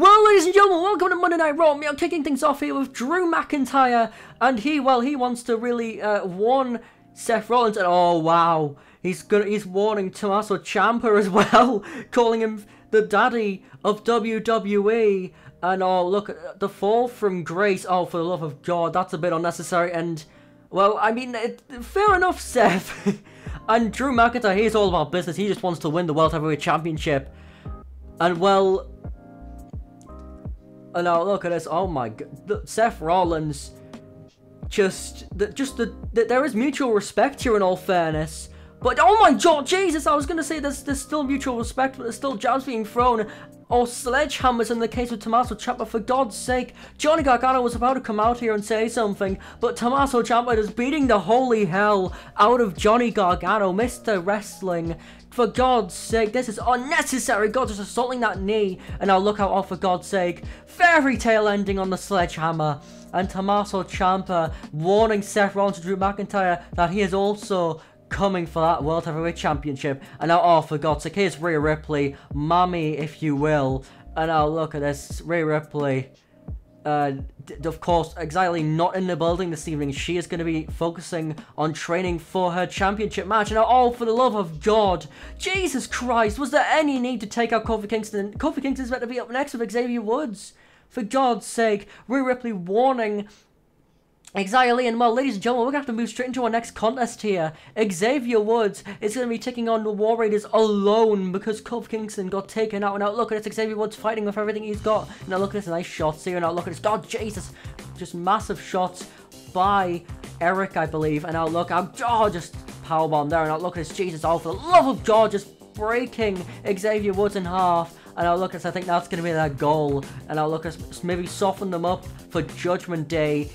Well, ladies and gentlemen, welcome to Monday Night Raw. We are kicking things off here with Drew McIntyre, and he wants to really warn Seth Rollins, and oh wow, he's warning Tommaso Ciampa as well, calling him the daddy of WWE, and oh look, the fall from grace. Oh, for the love of God, that's a bit unnecessary. And well, I mean, fair enough, Seth. And Drew McIntyre, he's all about business. He just wants to win the World Heavyweight Championship. And well, and oh look at this. Oh my God, Seth Rollins. There is mutual respect here, in all fairness. But oh my God, Jesus! I was gonna say there's still mutual respect, but there's still jabs being thrown, or sledgehammers in the case of Tommaso Ciampa. For God's sake, Johnny Gargano was about to come out here and say something, but Tommaso Ciampa is beating the holy hell out of Johnny Gargano, Mr. Wrestling. For God's sake, this is unnecessary. God, just assaulting that knee, and now look out! Oh, for God's sake, fairy tale ending on the sledgehammer. And Tommaso Ciampa warning Seth Rollins and Drew McIntyre that he is also coming for that World Heavyweight Championship. And now, oh, for God's sake, here's Rhea Ripley, mommy, if you will. And now, look at this, Rhea Ripley, of course, exactly not in the building this evening. She is going to be focusing on training for her championship match. And now, oh, for the love of God, Jesus Christ, was there any need to take out Kofi Kingston? Kofi Kingston's about to be up next with Xavier Woods. For God's sake, Rhea Ripley warning Xavier, and well, ladies and gentlemen, we're going to have to move straight into our next contest here. Xavier Woods is going to be taking on the War Raiders alone because Kofi Kingston got taken out. And now look at it, Xavier Woods fighting with everything he's got. Now look at this, nice shots here. Now look at this, God, Jesus, just massive shots by Eric, I believe. And now look, oh, just powerbomb there. And now look at this, Jesus, oh, for the love of God, just breaking Xavier Woods in half. And now look at this, I think that's going to be their goal. And now look at this, maybe soften them up for Judgment Day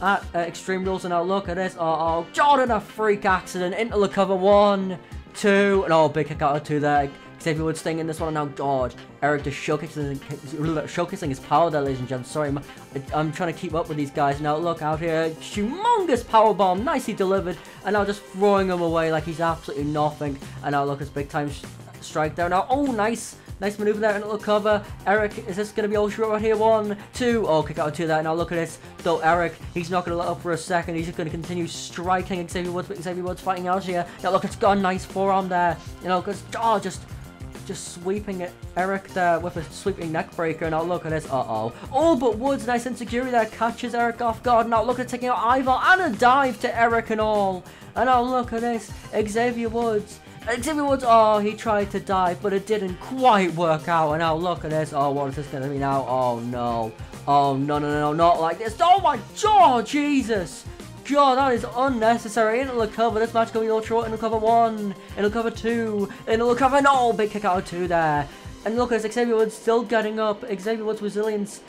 at Extreme Rules. And now look at this, oh, Jordan, a freak accident into the cover, 1, 2, and oh, big kick out of 2 there. Xavier Woods staying in this one. And now, God, Eric just showcasing his power there, ladies and gents. Sorry, I'm trying to keep up with these guys. Now look out here, humongous powerbomb, nicely delivered, and now just throwing him away like he's absolutely nothing. And now look at this big time strike there. Now, oh, nice maneuver there, and it'll cover. Eric, is this going to be all she wrote right here? 1, 2. Oh, kick out of 2 there. Now look at this. Though Eric, he's not going to let up for a second. He's just going to continue striking Xavier Woods, but Xavier Woods fighting out here. Now look, it's got a nice forearm there. You know, because, oh, just sweeping it. Eric there with a sweeping neck breaker. Now look at this. Uh-oh. All but Woods, nice insecurity there. Catches Eric off guard. Now look at taking out Ivar, and a dive to Eric and all. And now look at this. Xavier Woods. Xavier Woods, oh, he tried to dive, but it didn't quite work out. And now look at this. Oh, what is this going to be now? Oh, no. Oh, no, no, no, not like this. Oh, my God, Jesus. God, that is unnecessary. It'll cover. This match going ultra. It'll cover 1. It'll cover 2. It'll cover, no, big kick out of 2 there. And look at this. Xavier Woods still getting up. Xavier Woods' resilience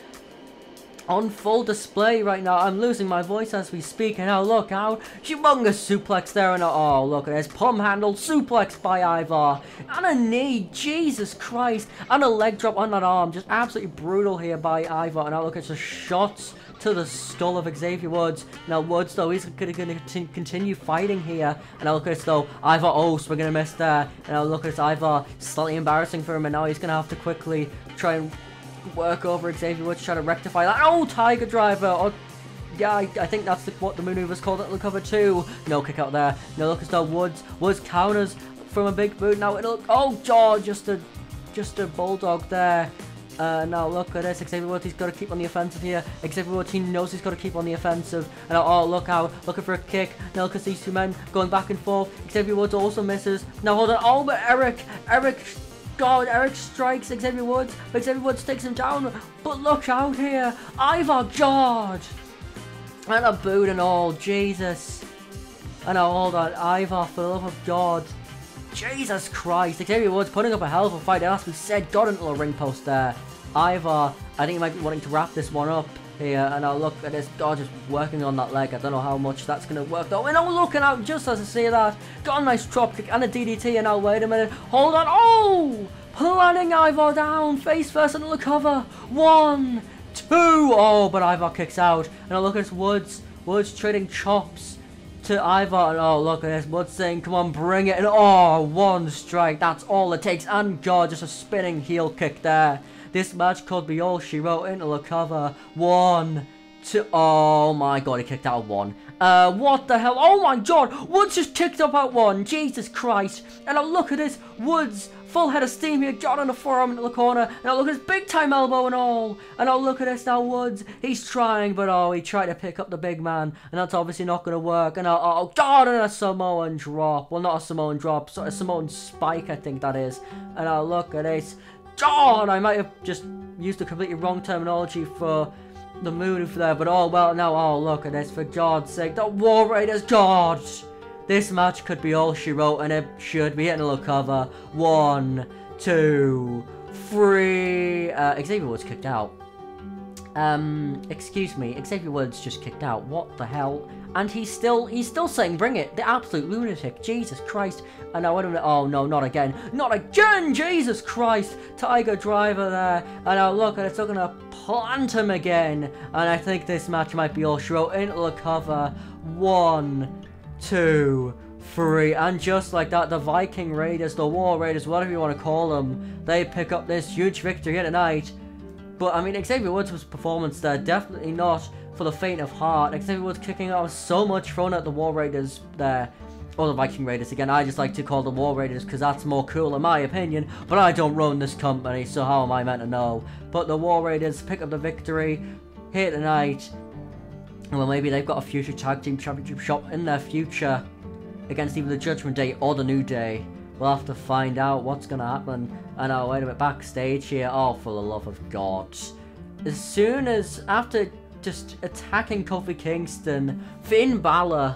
on full display right now. I'm losing my voice as we speak. And now look out, humongous suplex there. And oh, look at this, palm handle suplex by Ivar, and a knee, Jesus Christ, and a leg drop on that arm. Just absolutely brutal here by Ivar. And now look at the shots to the skull of Xavier Woods. Now Woods, though, he's going to continue fighting here. And now look at this, though, Ivar, oh, so we're going to miss there. And now look at this, Ivar, slightly embarrassing for him. And now he's going to have to quickly try and work over Xavier Woods, try to rectify that. Oh, Tiger Driver! Oh, yeah, I think that's what the maneuver's called at the cover 2. No kick out there. No, look at that. Woods counters from a big boot. Now it'll, oh, George, just a bulldog there. Now look at this, Xavier Woods, he's got to keep on the offensive here. Xavier Woods, he knows he's got to keep on the offensive. And now, oh, look out, looking for a kick. Now look at these two men going back and forth. Xavier Woods also misses. Now hold on, oh, but Eric. God, Eric strikes Xavier Woods, but Xavier Woods takes him down. But look out here, Ivar, God, and a boot and all, Jesus. And now hold on, Ivar, for the love of God, Jesus Christ, Xavier Woods putting up a hell of a fight. And as we said, got into the ring post there. Ivar, I think he might be wanting to wrap this one up here. And now look at this, God, just working on that leg. I don't know how much that's going to work though. And I'm looking out just as I say that. Got a nice drop kick and a DDT. And now wait a minute, hold on. Oh, planning Ivar down, face first into the cover. 1, 2. Oh, but Ivar kicks out. And now look at this, Woods trading chops to Ivar. And oh, look at this, Woods saying, come on, bring it. And oh, one strike, that's all it takes. And God, just a spinning heel kick there. This match could be all she wrote. Into the cover. One, two. Oh my god, he kicked out one. What the hell? Oh my god, Woods just kicked up at one. Jesus Christ. And now look at this. Woods, full head of steam here. John on the forearm into the corner. And now look at his big time elbow and all. And now look at this now, Woods. He's trying, but oh, he tried to pick up the big man. And that's obviously not going to work. And now, oh god, and a Samoan drop. Well, not a Samoan drop. So a Samoan spike, I think that is. And now look at this. Oh, and I might have just used the completely wrong terminology for the move there, but oh well. Now, oh look at this, for God's sake, the War Raiders, God! This match could be all she wrote, and it should be hitting a little cover. One, two, three. Xavier Woods kicked out. Excuse me, Xavier Woods just kicked out. What the hell? And he's still saying bring it. The absolute lunatic. Jesus Christ. And now, wait a minute. Oh no, not again. Not again! Jesus Christ. Tiger Driver there. And now look, and it's still gonna plant him again. And I think this match might be all she wrote. Into the cover. One, two, three. And just like that, the Viking Raiders, the War Raiders, whatever you want to call them, they pick up this huge victory here tonight. But I mean, Xavier Woods' performance there, definitely not for the faint of heart. Xavier Woods kicking out so much fun at the War Raiders there. Or the Viking Raiders again. I just like to call the War Raiders because that's more cool in my opinion. But I don't run this company, so how am I meant to know? But the War Raiders pick up the victory here tonight. Well, maybe they've got a future tag team championship shot in their future against either the Judgment Day or the New Day. We'll have to find out what's going to happen. And now, wait a minute, backstage here. Oh, for the love of God. As soon as, after just attacking Kofi Kingston, Finn Balor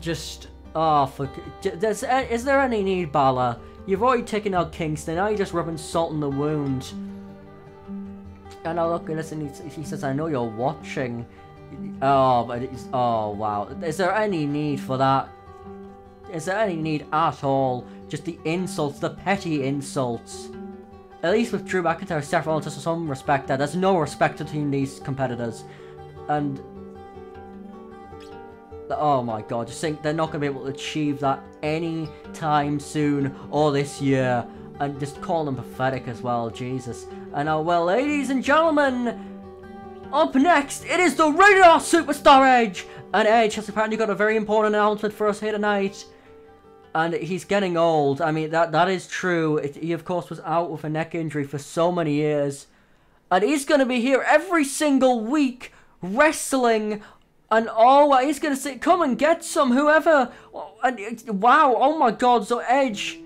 just, oh, for, is there any need, Balor? You've already taken out Kingston, now you're just rubbing salt in the wound. And now look at this, and he says, I know you're watching. Oh, but it's, oh, wow. Is there any need for that? Is there any need at all? Just the insults, the petty insults. At least with Drew McIntyre, Seth Rollins, there's some respect there. There's no respect between these competitors. And oh my god, just think they're not going to be able to achieve that any time soon or this year. And just call them pathetic as well, Jesus. And now, well, ladies and gentlemen, up next, it is the Rated R Superstar Edge. And Edge has apparently got a very important announcement for us here tonight. And he's getting old. I mean, that is true. He, of course, was out with a neck injury for so many years. And he's going to be here every single week wrestling. And oh, he's going to say, come and get some, whoever. And, wow, oh my god, so Edge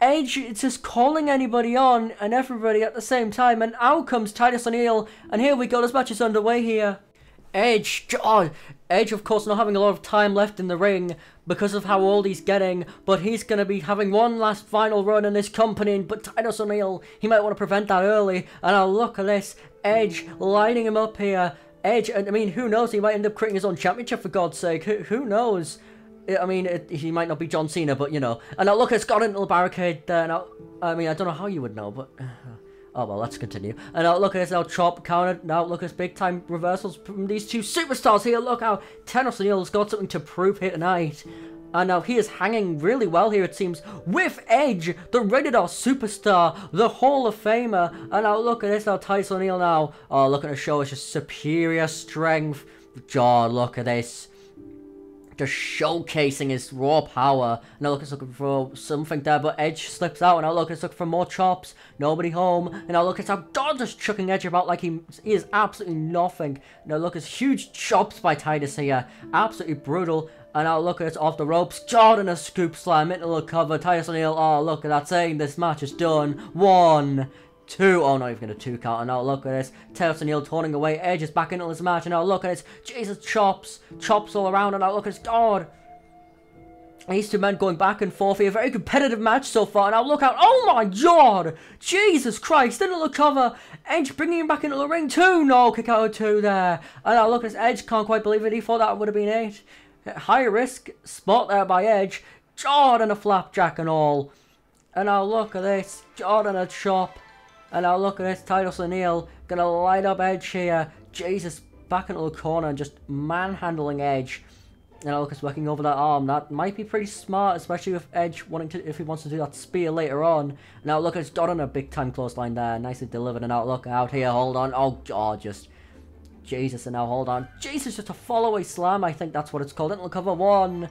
is just calling anybody on and everybody at the same time. And out comes Titus O'Neil. And here we go, this match is underway here. Edge, God. Edge, of course, not having a lot of time left in the ring because of how old he's getting. But he's going to be having one last final run in this company. But Titus O'Neil, he might want to prevent that early. And now look at this, Edge lining him up here. Edge, I mean, who knows? He might end up creating his own championship, for God's sake. Who knows? I mean, he might not be John Cena, but you know. And now look, it's got into the barricade there. Now, I mean, I don't know how you would know, but oh well, let's continue. And now look at this, now chop countered. Now look at this, big time reversals from these two superstars here. Look how Titus O'Neil's got something to prove here tonight. And now he is hanging really well here, it seems, with Edge, the Rated R Superstar, the Hall of Famer. And now look at this, now Titus O'Neil now. Oh, look at the show, it's just superior strength. God, look at this. Just showcasing his raw power. Now look, it's looking for something there, but Edge slips out. And now look, it's looking for more chops. Nobody home. And now look, it's how God just chucking Edge about like he is absolutely nothing. Now look, it's huge chops by Titus here. Absolutely brutal. And now look, it's off the ropes. God, and a scoop slam into the cover. Titus O'Neil, oh look at that, saying this match is done. One, two. Oh, not even going to two count. And now look at this, Titus O'Neil turning away. Edge is back into this match. And now look at this, Jesus, chops. Chops all around. And now look at this, God. These two men going back and forth here. Very competitive match so far. Now look out. Oh my god. Jesus Christ. Into the cover. Edge bringing him back into the ring. Two. No, kick out of two there. And now look at this, Edge can't quite believe it. He thought that would have been eight. High risk spot there by Edge. Jordan a flapjack and all. And now look at this, Jordan a chop. And now look at this, Titus O'Neil gonna light up Edge here. Jesus, back into the corner and just manhandling Edge. now Luke is working over that arm. That might be pretty smart, especially with Edge wanting to, if he wants to do that spear later on. Now Luke has done a big time clothesline there. Nicely delivered. And now Luke out here. Hold on. Oh, oh, just Jesus. And now hold on. Jesus, just a follow-away slam. I think that's what it's called. It'll cover 1,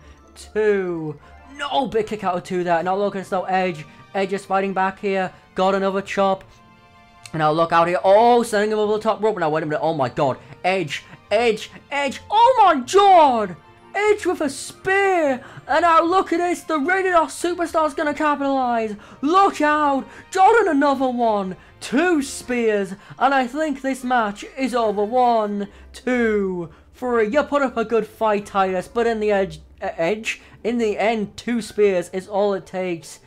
2. No, big kick out of 2 there. Now Luke is now Edge. Edge is fighting back here. Got another chop. And now Luke out here. Oh, sending him over the top rope. Now wait a minute. Oh my God. Edge. Edge, Edge, oh my God! Edge with a spear! And now look at this, the Rated R Superstar's gonna capitalize! Look out! Jordan another one! 2 spears! And I think this match is over. 1, 2, 3. You put up a good fight, Titus, but in the end, 2 spears is all it takes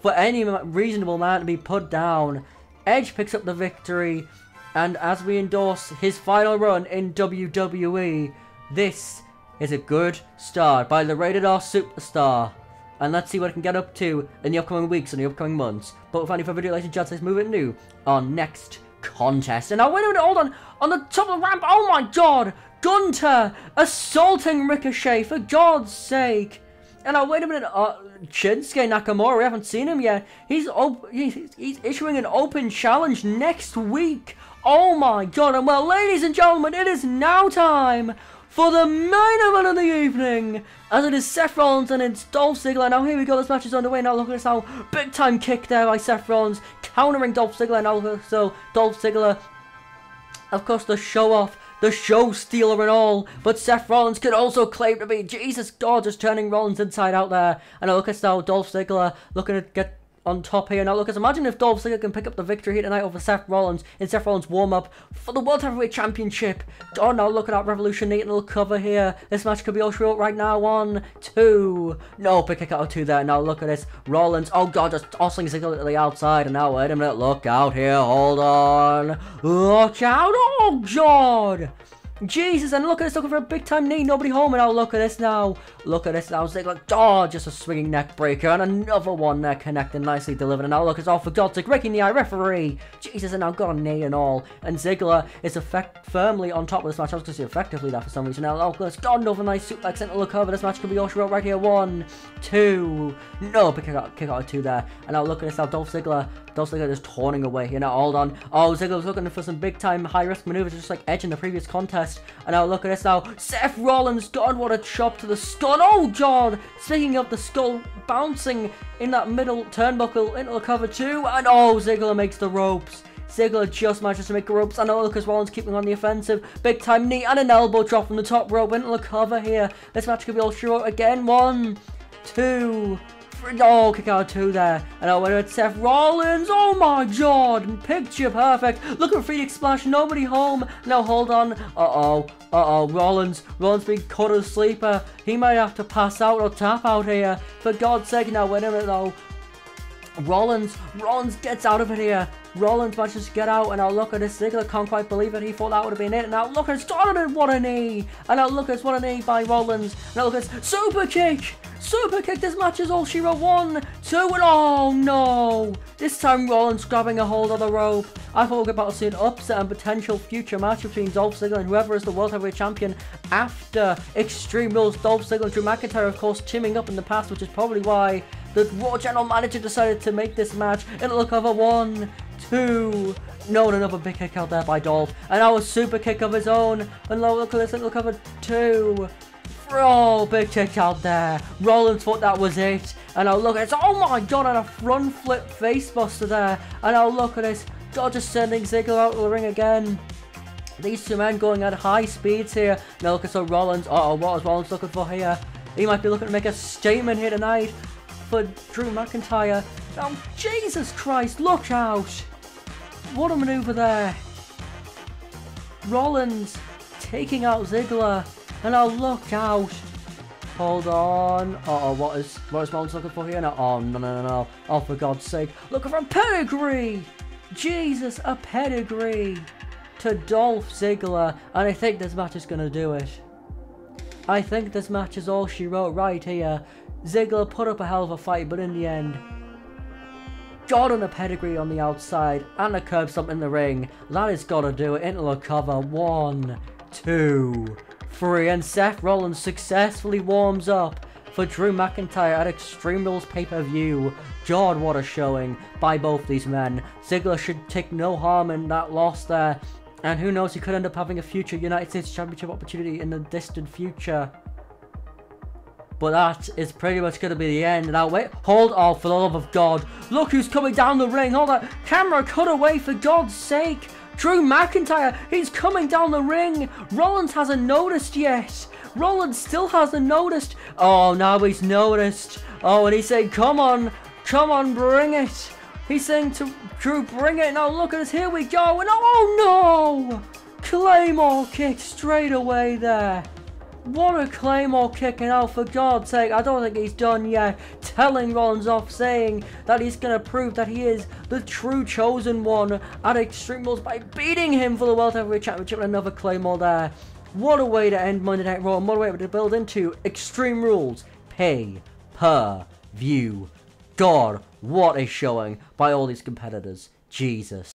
for any reasonable man to be put down. Edge picks up the victory. And as we endorse his final run in WWE, this is a good start by the Rated R Superstar. And let's see what it can get up to in the upcoming weeks and the upcoming months. But without any further ado, ladies and gents, let's move it new. Our next contest. And now, wait a minute, hold on the top of the ramp, oh my God! Gunter assaulting Ricochet, for God's sake! And now, wait a minute, Shinsuke Nakamura, we haven't seen him yet. He's issuing an open challenge next week. Oh my God, and well, ladies and gentlemen, it is now time for the main event of the evening, as it is Seth Rollins and it's Dolph Ziggler. Now here we go, this match is underway. Now look at this, how big time kick there by Seth Rollins, countering Dolph Ziggler. Now so Dolph Ziggler, of course, the show off, the show stealer and all, but Seth Rollins could also claim to be, Jesus God, just turning Rollins inside out there. And now look at how Dolph Ziggler looking to get on top here. Now look, imagine if Dolph Ziggler can pick up the victory here tonight over Seth Rollins in Seth Rollins warm-up for the World Heavyweight Championship. Oh, now look at that revolutionary little cover here. This match could be all short right now. 1, 2. No, big kick out of 2 there. Now look at this. Rollins, oh God, just tossing Ziggler to the outside. And now wait a minute, look out here. Hold on. Watch out. Oh God. Jesus, and look at this, looking for a big-time knee, nobody home, and now look at this now. Look at this now, Ziggler, oh, just a swinging neck breaker, and another one there connecting, nicely delivered, and now look, it's all for God's sake, Ricky in the eye, referee. Jesus, and now got a knee and all, and Ziggler is firmly on top of this match. I was going to say effectively that for some reason. Now look, it's got another nice suplex into the cover, this match could be all short right here, 1, 2, no, but kick out of 2 there, and now look at this now, Dolph Ziggler just taunting away here, now hold on, oh, Ziggler was looking for some big-time high-risk maneuvers, just like Edge in the previous contest. And now look at this now, Seth Rollins, God, what a chop to the skull, oh God, sticking up the skull, bouncing in that middle turnbuckle into the cover 2, and oh, Ziggler makes the ropes, Ziggler just manages to make the ropes, and now look as Rollins keeping on the offensive, big time knee and an elbow drop from the top rope into the cover here. This match could be all short again, 1, 2, oh, kick out of 2 there. And I went with Seth Rollins. Oh my God. Picture perfect. Look at Phoenix Splash. Nobody home. Now hold on. Uh-oh. Uh-oh. Rollins. Rollins being caught as a sleeper. He might have to pass out or tap out here. For God's sake. Now wait a minute though. Rollins gets out of it here. Rollins manages to get out, and now look at this, Ziggler can't quite believe it, he thought that would have been it, and now look at this, Donovan, what a knee, and now look at this, what a knee by Rollins, and now look at this, super kick, this match is all she wrote, 1, 2, and oh no, this time Rollins grabbing a hold of the rope. I thought we were about to see an upset and potential future match between Dolph Ziggler and whoever is the World Heavyweight Champion after Extreme Rules. Dolph Ziggler and Drew McIntyre, of course, teaming up in the past, which is probably why the Raw General Manager decided to make this match. It'll look over 1, 2, no, and another big kick out there by Dolph, and now a super kick of his own, and look at this, it'll cover 2, oh, big kick out there, Rollins thought that was it, and now look at this, oh my God, and a front flip face buster there, and now look at this, God, just sending Ziggler out of the ring again. These two men going at high speeds here. Now look at so Rollins, uh-oh, what is Rollins looking for here? He might be looking to make a statement here tonight for Drew McIntyre. Oh, Jesus Christ, look out! What a maneuver there. Rollins taking out Ziggler, and now look out. Hold on. Uh-oh, what is Rollins looking for here now? Oh, no. Oh, for God's sake. Looking for a pedigree! Jesus, a pedigree to Dolph Ziggler, and I think this match is going to do it. I think this match is all she wrote right here. Ziggler put up a hell of a fight, but in the end, Jordan a pedigree on the outside and a curb stomp in the ring. That has got to do it. Into the cover. 1, 2, 3. referee, and Seth Rollins successfully warms up for Drew McIntyre at Extreme Rules pay-per-view. God, what a showing by both these men. Ziggler should take no harm in that loss there, and who knows, he could end up having a future United States Championship opportunity in the distant future. But that is pretty much going to be the end. Now wait, hold on, for the love of God. Look who's coming down the ring. Hold that camera, cut away for God's sake. Drew McIntyre, he's coming down the ring. Rollins hasn't noticed yet. Rollins still hasn't noticed. Oh, now he's noticed. Oh, and he's saying, come on, come on, bring it. He's saying to Drew, bring it. Now look at us, here we go. And oh no, Claymore kick straight away there. What a Claymore kick, and oh, for God's sake, I don't think he's done yet. Telling Rollins off, saying that he's going to prove that he is the true chosen one at Extreme Rules by beating him for the World Heavyweight Championship and another Claymore there. What a way to end Monday Night Raw, and what a way to build into Extreme Rules pay-per-view. God, what a showing by all these competitors. Jesus.